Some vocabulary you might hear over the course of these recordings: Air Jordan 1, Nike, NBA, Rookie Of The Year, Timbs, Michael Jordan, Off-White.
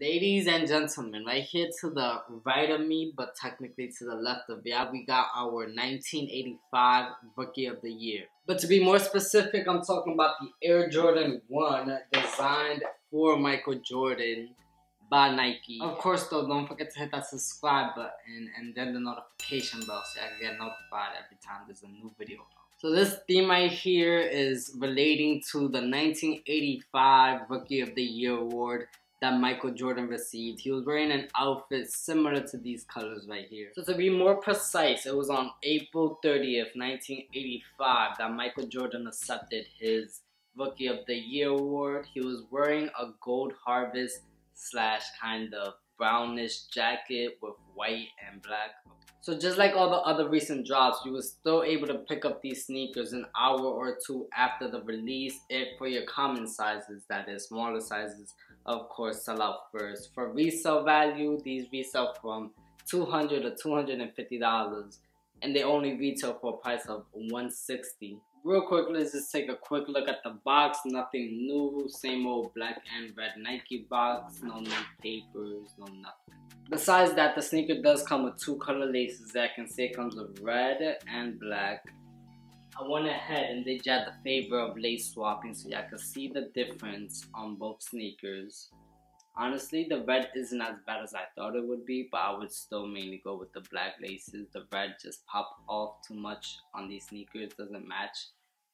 Ladies and gentlemen, right here to the right of me, but technically to the left of me, we got our 1985 Rookie of the Year. But to be more specific, I'm talking about the Air Jordan 1 designed for Michael Jordan by Nike. Of course, though, don't forget to hit that subscribe button and then the notification bell so I can get notified every time there's a new video. So this theme right here is relating to the 1985 Rookie of the Year award that Michael Jordan received. He was wearing an outfit similar to these colors right here. So to be more precise, it was on April 30th, 1985 that Michael Jordan accepted his Rookie of the Year award. He was wearing a gold harvest slash kind of brownish jacket with white and black. So just like all the other recent drops, you were still able to pick up these sneakers an hour or two after the release, if for your common sizes, that is, smaller sizes, of course, sell out first. For resale value, these resell from $200 to $250, and they only retail for a price of $160. Real quick, let's just take a quick look at the box. Nothing new, same old black and red Nike box, no new papers, no nothing. Besides that, the sneaker does come with two color laces that I can say it comes with red and black. I went ahead and did you have the favor of lace swapping so y'all can see the difference on both sneakers. Honestly, the red isn't as bad as I thought it would be, but I would still mainly go with the black laces. The red just popped off too much on these sneakers, doesn't match.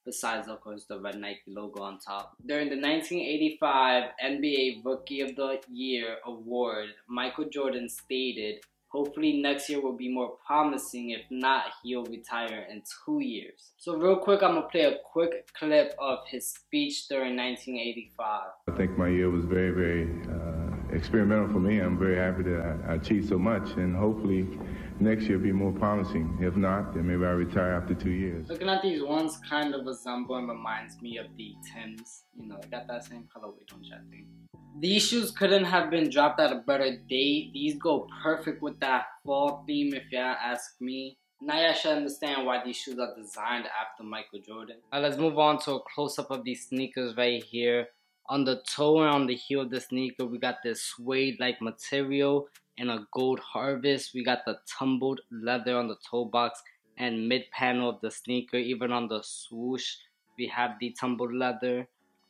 Besides, of course, the red Nike logo on top. During the 1985 NBA Rookie of the Year award, Michael Jordan stated, "Hopefully next year will be more promising. If not, he'll retire in 2 years." So real quick, I'm going to play a quick clip of his speech during 1985. I think my year was very, very experimental for me. I'm very happy that I achieved so much, and hopefully next year will be more promising. If not, then maybe I retire after 2 years. Looking at these ones kind of resemble and reminds me of the Timbs. You know, they got that same colorway, don't you think? These shoes couldn't have been dropped at a better date. These go perfect with that fall theme if y'all ask me. Now y'all should understand why these shoes are designed after Michael Jordan. Now let's move on to a close-up of these sneakers right here. On the toe and on the heel of the sneaker, we got this suede-like material and a gold harvest. We got the tumbled leather on the toe box and mid-panel of the sneaker. Even on the swoosh, we have the tumbled leather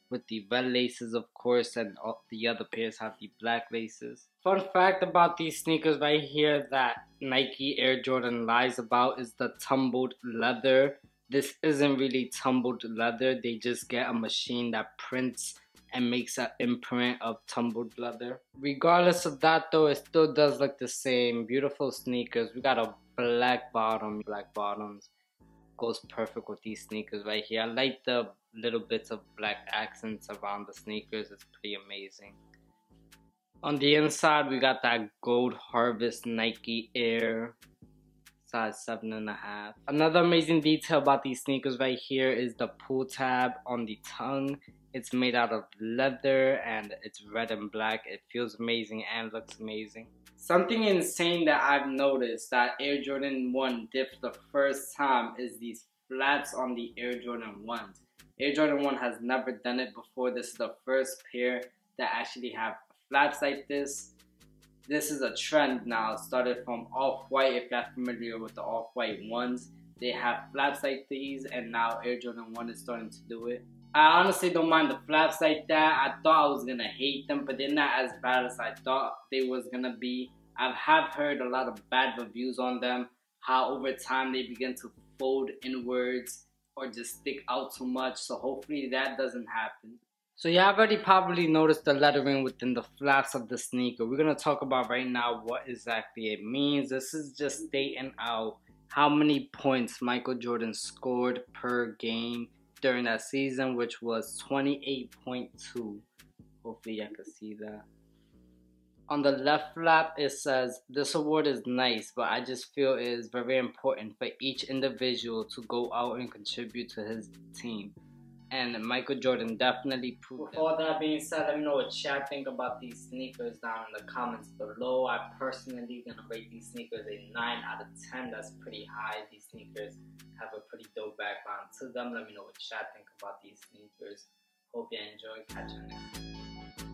with the red laces, of course, and all the other pairs have the black laces. Fun fact about these sneakers right here that Nike Air Jordan lies about is the tumbled leather. This isn't really tumbled leather. They just get a machine that prints and makes an imprint of tumbled leather. Regardless of that, though, it still does look the same. Beautiful sneakers. We got a black bottom. Black bottoms goes perfect with these sneakers right here. I like the little bits of black accents around the sneakers. It's pretty amazing. On the inside, we got that gold harvest Nike Air, size 7.5. Another amazing detail about these sneakers right here is the pull tab on the tongue. It's made out of leather and it's red and black. It feels amazing and looks amazing. Something insane that I've noticed that Air Jordan 1 did for the first time is these flats on the Air Jordan 1s. Air Jordan 1 has never done it before. This is the first pair that actually have flaps like this. This is a trend now. It started from Off-White. If you're familiar with the Off-White ones, they have flaps like these, and now Air Jordan 1 is starting to do it. I honestly don't mind the flaps like that. I thought I was gonna hate them, but they're not as bad as I thought they was gonna be. I have heard a lot of bad reviews on them, how over time they begin to fold inwards or just stick out too much, so hopefully that doesn't happen. So you already probably noticed the lettering within the flaps of the sneaker. We're gonna talk about right now what exactly it means. This is just stating out how many points Michael Jordan scored per game during that season, which was 28.2. Hopefully y'all can see that. On the left flap, it says, "This award is nice, but I just feel it is very important for each individual to go out and contribute to his team." And Michael Jordan definitely proved it. With all that being said, let me know what y'all think about these sneakers down in the comments below. I personally gonna rate these sneakers a 9 out of 10. That's pretty high. These sneakers have a pretty dope background to them. Let me know what y'all think about these sneakers. Hope you enjoy. Catch you next time.